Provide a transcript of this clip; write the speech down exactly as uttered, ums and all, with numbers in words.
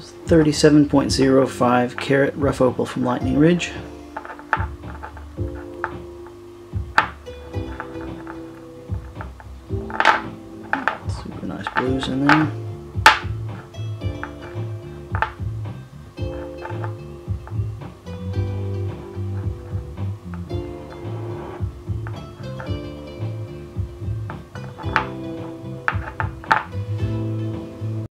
thirty-seven point zero five carat rough opal from Lightning Ridge. Super nice blues in there.